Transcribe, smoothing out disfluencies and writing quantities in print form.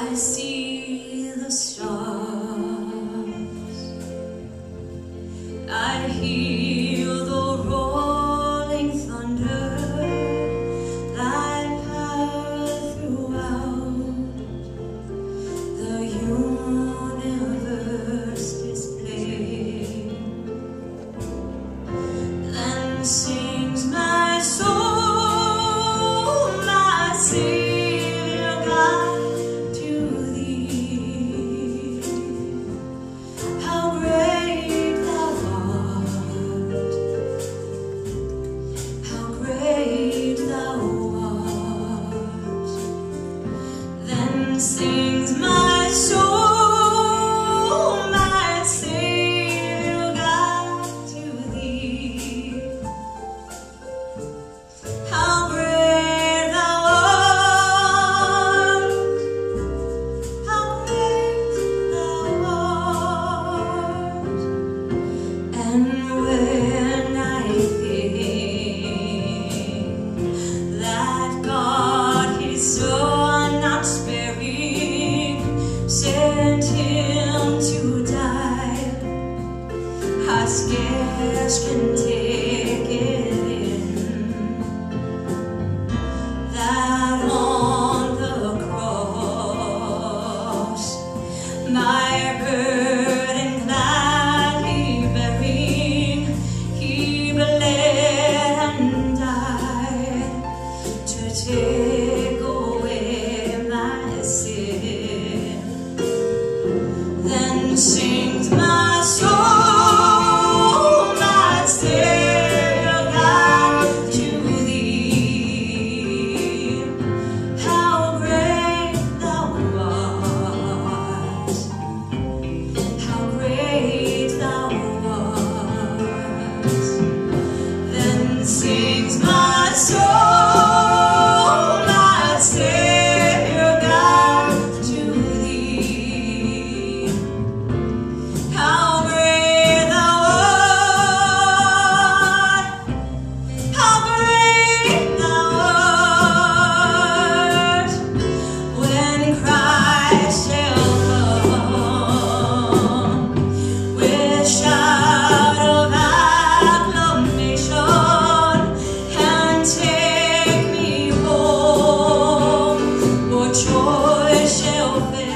I see the stars, I hear the rolling thunder, thy power throughout the universe displayed, then sings my soul, my sea. Sings my soul, my Savior God, to thee. How great thou art! How great thou art! And when I think that God is so not sparing, sent him to die, I scarce can take it in, that on the cross my burden gladly bearing, he bled and died to take sings my soul, my Savior God, to thee. How great thou art! How great thou art! Then sings my soul, my Savior. Joy shall fill.